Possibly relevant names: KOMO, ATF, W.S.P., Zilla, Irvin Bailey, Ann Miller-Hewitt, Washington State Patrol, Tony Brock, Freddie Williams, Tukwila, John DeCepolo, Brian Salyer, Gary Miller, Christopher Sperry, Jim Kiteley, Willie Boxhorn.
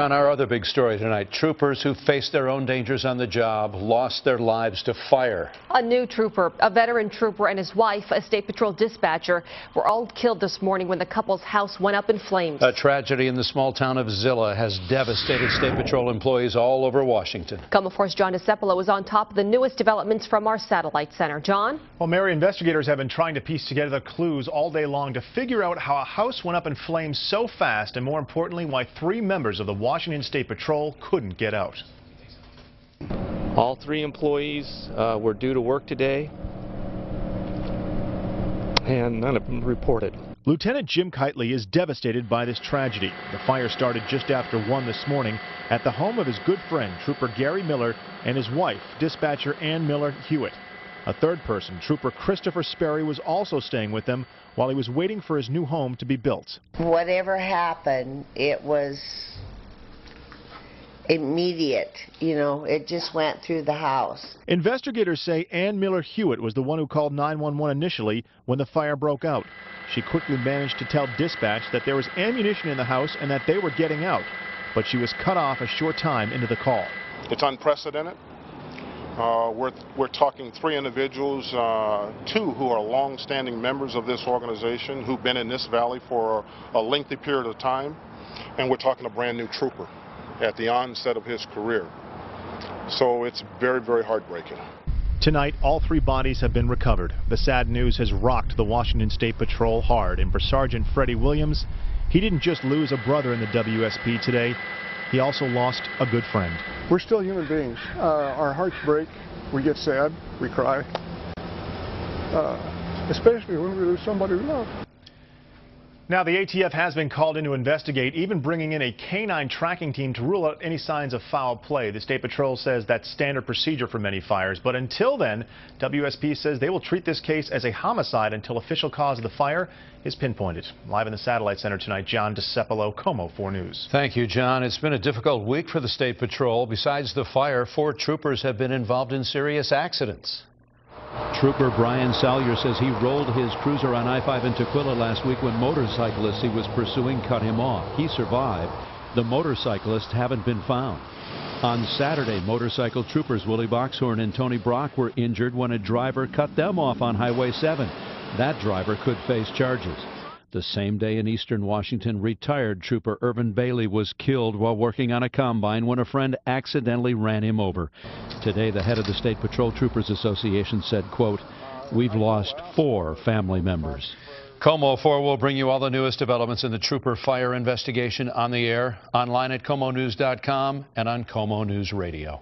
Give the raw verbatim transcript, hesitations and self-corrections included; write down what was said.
On our other big story tonight, troopers who faced their own dangers on the job lost their lives to fire. A new trooper, a veteran trooper, and his wife, a state patrol dispatcher, were all killed this morning when the couple's house went up in flames. A tragedy in the small town of Zilla has devastated state patrol employees all over Washington. Coma Force John DeCepolo is on top of the newest developments from our satellite center. John? Well, Mary, investigators have been trying to piece together the clues all day long to figure out how a house went up in flames so fast, and more importantly, why three members of the Washington State Patrol couldn't get out. All three employees uh, were due to work today, and none of them reported. Lieutenant Jim Kiteley is devastated by this tragedy. The fire started just after one this morning at the home of his good friend, Trooper Gary Miller, and his wife, dispatcher Ann Miller-Hewitt. A third person, Trooper Christopher Sperry, was also staying with them while he was waiting for his new home to be built. Whatever happened, it was immediate, you know, it just went through the house. Investigators say Ann Miller-Hewitt was the one who called nine one one initially when the fire broke out. She quickly managed to tell dispatch that there was ammunition in the house and that they were getting out, but she was cut off a short time into the call. It's unprecedented. Uh, we're, we're talking three individuals, uh, two who are long-standing members of this organization who've been in this valley for a, a lengthy period of time, and we're talking a brand new trooper at the onset of his career. So it's very, very heartbreaking. Tonight, all three bodies have been recovered. The sad news has rocked the Washington State Patrol hard, and for Sergeant Freddie Williams, he didn't just lose a brother in the W S P today, he also lost a good friend. We're still human beings. Uh, our hearts break, we get sad, we cry, uh, especially when we lose somebody we love. Now, the A T F has been called in to investigate, even bringing in a canine tracking team to rule out any signs of foul play. The State Patrol says that's standard procedure for many fires. But until then, W S P says they will treat this case as a homicide until official cause of the fire is pinpointed. Live in the Satellite Center tonight, John DeCepolo, Como four News. Thank you, John. It's been a difficult week for the State Patrol. Besides the fire, four troopers have been involved in serious accidents. Trooper Brian Salyer says he rolled his cruiser on I five in Tukwila last week when motorcyclists he was pursuing cut him off. He survived. The motorcyclists haven't been found. On Saturday, motorcycle troopers Willie Boxhorn and Tony Brock were injured when a driver cut them off on Highway seven. That driver could face charges. The same day in eastern Washington, retired Trooper Irvin Bailey was killed while working on a combine when a friend accidentally ran him over. Today, the head of the State Patrol Troopers Association said, quote, "We've lost four family members." Como four will bring you all the newest developments in the trooper fire investigation on the air, online at como news dot com and on Como News Radio.